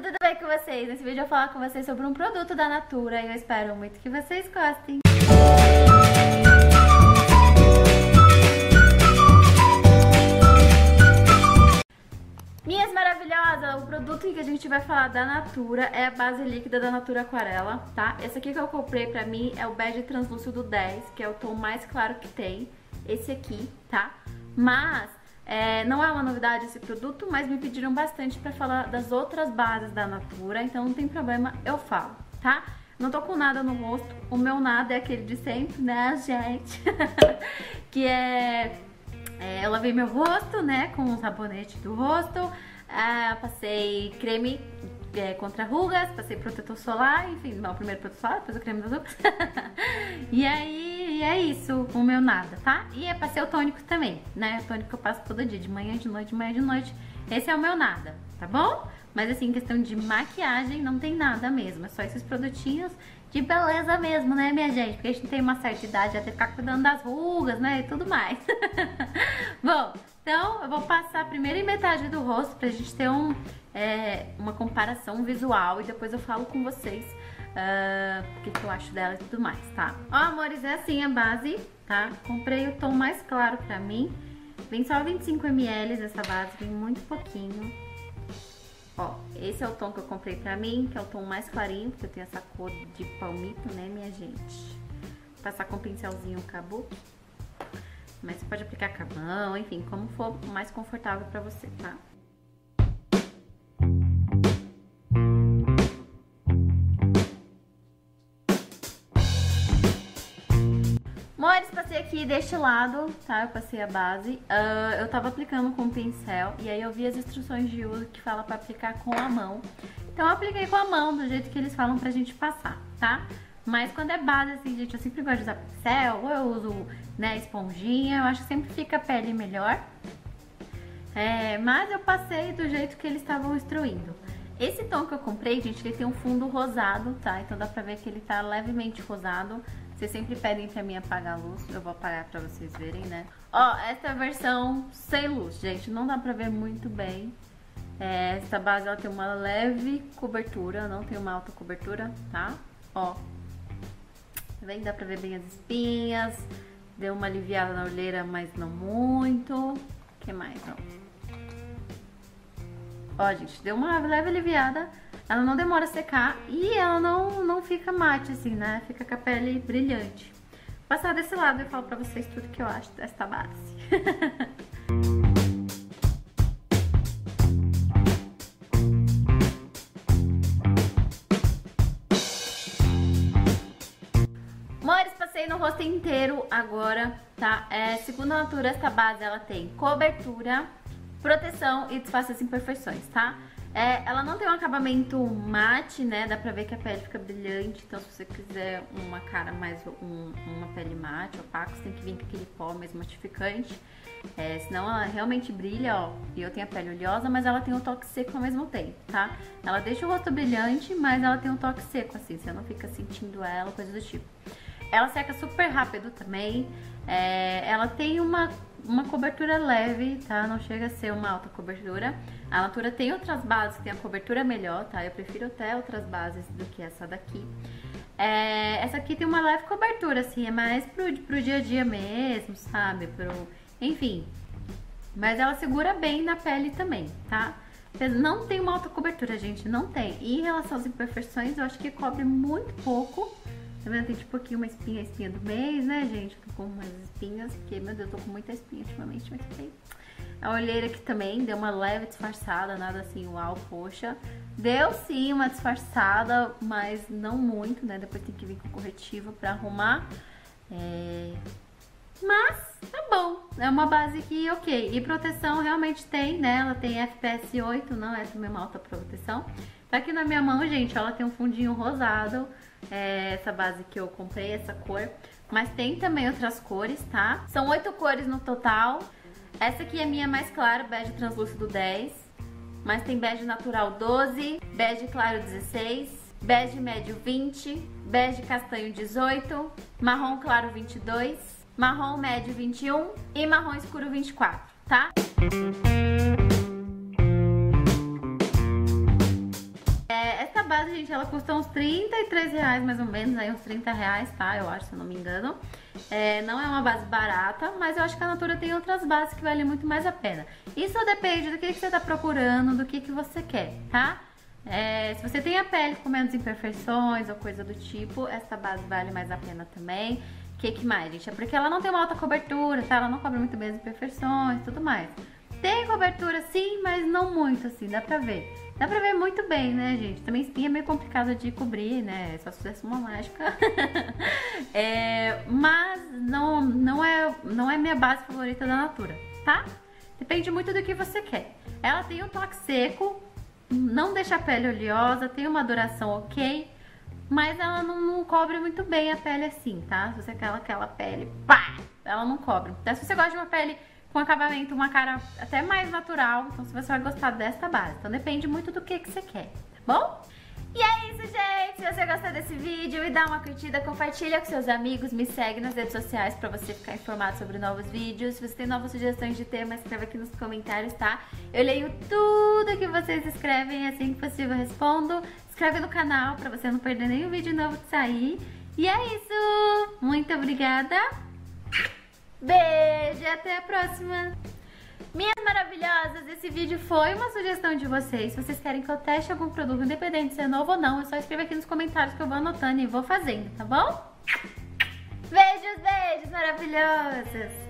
gente, tudo bem com vocês? Nesse vídeo eu vou falar com vocês sobre um produto da Natura e eu espero muito que vocês gostem. Minhas maravilhosas, o produto que a gente vai falar da Natura é a base líquida da Natura Aquarela, tá? Esse aqui que eu comprei pra mim é o bege translúcido 10, que é o tom mais claro que tem, esse aqui, tá? Mas... não é uma novidade esse produto, mas me pediram bastante pra falar das outras bases da Natura, então não tem problema, eu falo, tá? Não tô com nada no rosto, o meu nada é aquele de sempre, né, gente? Que eu lavei meu rosto, né, com o sabonete do rosto, passei creme contra rugas, passei protetor solar, enfim, não, primeiro protetor solar, depois o creme das rugas. E aí... E é isso, o meu nada, tá? E é passei o tônico também, né? O tônico que eu passo todo dia, de manhã, de noite, de manhã, de noite. Esse é o meu nada, tá bom? Mas assim, em questão de maquiagem, não tem nada mesmo. É só esses produtinhos de beleza mesmo, né, minha gente? Porque a gente tem uma certa idade, até ficar cuidando das rugas, né? E tudo mais. Bom, então eu vou passar a primeira metade do rosto pra gente ter uma comparação visual. E depois eu falo com vocês o que eu acho dela e tudo mais, tá? Ó, amores, é assim a base, tá? Comprei o tom mais claro pra mim. Vem só 25 ml essa base, vem muito pouquinho. Ó, esse é o tom que eu comprei pra mim, que é o tom mais clarinho, porque eu tenho essa cor de palmito, né, minha gente? Vou passar com um pincelzinho Kabuki. Mas você pode aplicar com a mão, enfim, como for mais confortável pra você, tá? Amores, passei aqui deste lado, tá? Eu passei a base. Eu tava aplicando com o pincel e aí eu vi as instruções de uso que fala pra aplicar com a mão. Então eu apliquei com a mão, do jeito que eles falam pra gente passar, tá? Mas quando é base, assim, gente, eu sempre gosto de usar pincel, ou eu uso, né, esponjinha. Eu acho que sempre fica a pele melhor. Mas eu passei do jeito que eles estavam instruindo. Esse tom que eu comprei, gente, ele tem um fundo rosado, tá? Então dá pra ver que ele tá levemente rosado. Vocês sempre pedem pra mim apagar a luz, eu vou apagar pra vocês verem, né? Ó, essa é a versão sem luz, gente, não dá pra ver muito bem. Essa base, ela tem uma leve cobertura, não tem uma alta cobertura, tá? Ó, vem, dá pra ver bem as espinhas, deu uma aliviada na olheira, mas não muito. O que mais, ó? Ó, gente, deu uma leve aliviada. Ela não demora a secar e ela não fica mate assim, né? Fica com a pele brilhante. Vou passar desse lado e falo pra vocês tudo que eu acho desta base. Amores, passei no rosto inteiro agora, tá? Segundo a Natura, esta base ela tem cobertura, proteção e disfarça as imperfeições, tá? Ela não tem um acabamento mate, né? Dá pra ver que a pele fica brilhante. Então, se você quiser uma cara mais... uma pele mate, opaca, você tem que vir com aquele pó mais matificante. Senão ela realmente brilha, ó. E eu tenho a pele oleosa, mas ela tem um toque seco ao mesmo tempo, tá? Ela deixa o rosto brilhante, mas ela tem um toque seco, assim. Você não fica sentindo ela, coisa do tipo. Ela seca super rápido também. Ela tem uma cobertura leve, tá? Não chega a ser uma alta cobertura. A Natura tem outras bases que tem a cobertura melhor, tá? Eu prefiro até outras bases do que essa daqui. Essa aqui tem uma leve cobertura, assim, é mais pro dia a dia mesmo, sabe? Enfim, mas ela segura bem na pele também, tá? Não tem uma alta cobertura, gente, não tem. E em relação às imperfeições, eu acho que cobre muito pouco. Tá vendo? Tem tipo aqui uma espinha, a espinha do mês, né, gente? Eu tô com umas espinhas, porque, meu Deus, eu tô com muita espinha ultimamente, mas tem. A olheira aqui também deu uma leve disfarçada, nada assim, uau, poxa. Deu sim uma disfarçada, mas não muito, né? Depois tem que vir com o corretivo pra arrumar. Mas tá bom, é uma base que ok. E proteção realmente tem, né? Ela tem FPS 8, não é também uma alta proteção. Tá aqui na minha mão, gente, ela tem um fundinho rosado. Essa base que eu comprei, essa cor. Mas tem também outras cores, tá? São 8 cores no total. Essa aqui é a minha mais clara, bege translúcido 10. Mas tem bege natural 12, bege claro 16, bege médio 20, bege castanho 18, marrom claro 22, marrom médio 21 e marrom escuro 24, tá? verdade, gente, ela custa uns R$33 mais ou menos, aí uns R$30, tá? Eu acho, se eu não me engano. É, não é uma base barata, mas eu acho que a Natura tem outras bases que valem muito mais a pena. Isso depende do que você tá procurando, do que você quer, tá? É, se você tem a pele com menos imperfeições ou coisa do tipo, essa base vale mais a pena também. Que mais, gente? É porque ela não tem uma alta cobertura, tá? Ela não cobre muito bem as imperfeições e tudo mais. Tem cobertura sim, mas não muito assim, dá pra ver. Dá pra ver muito bem, né, gente? Também espinha é meio complicado de cobrir, né? Só se fizesse uma mágica. É, mas não é minha base favorita da Natura, tá? Depende muito do que você quer. Ela tem um toque seco, não deixa a pele oleosa, tem uma duração ok, mas ela não cobre muito bem a pele assim, tá? Se você quer aquela pele, pá! Ela não cobre. Então, se você gosta de uma pele com acabamento, uma cara até mais natural, então você vai gostar desta base. Então depende muito do que você quer, tá bom? E é isso, gente! Se você gostou desse vídeo, me dá uma curtida, compartilha com seus amigos, me segue nas redes sociais pra você ficar informado sobre novos vídeos. Se você tem novas sugestões de tema, escreva aqui nos comentários, tá? Eu leio tudo que vocês escrevem, assim que possível eu respondo. Inscreve no canal pra você não perder nenhum vídeo novo que sair. E é isso! Muito obrigada! Beijo e até a próxima! Minhas maravilhosas, esse vídeo foi uma sugestão de vocês. Se vocês querem que eu teste algum produto, independente se é novo ou não, é só escrever aqui nos comentários que eu vou anotando e vou fazendo, tá bom? Beijos, beijos maravilhosas!